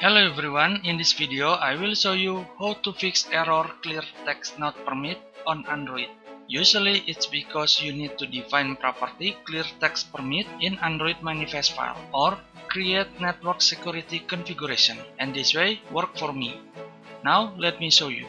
Hello everyone, in this video I will show you how to fix error clear text not permit on Android. Usually it's because you need to define property clear text permit in Android manifest file or create network security configuration, and this way worked for me. Now let me show you.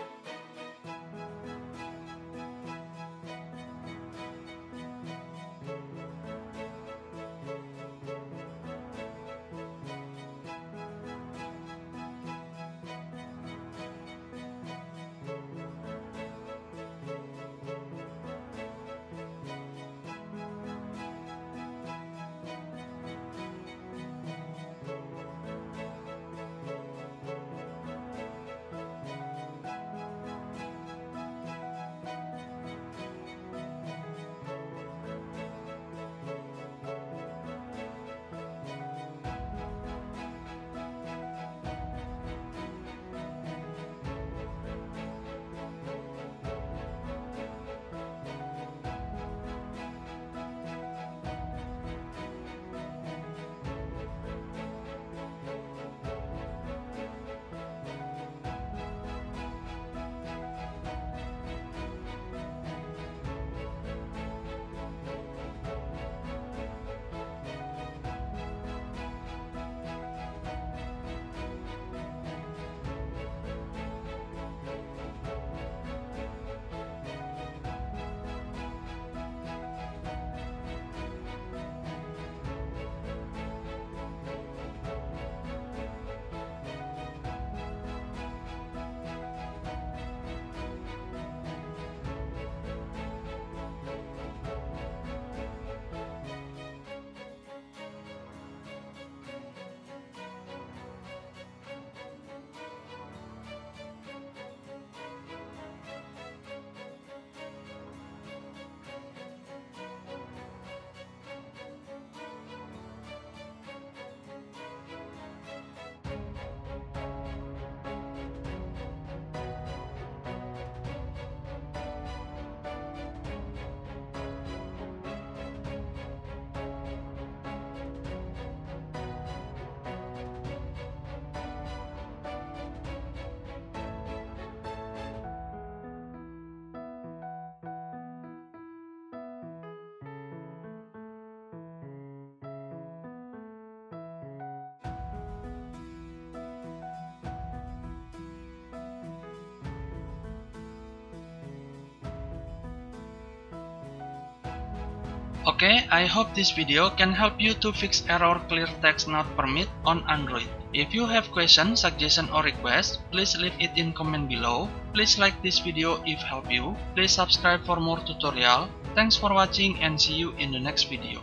Okay, I hope this video can help you to fix error clear text not permit on Android. If you have questions, suggestion or request, please leave it in comment below. Please like this video if help you. Please subscribe for more tutorial. Thanks for watching and see you in the next video.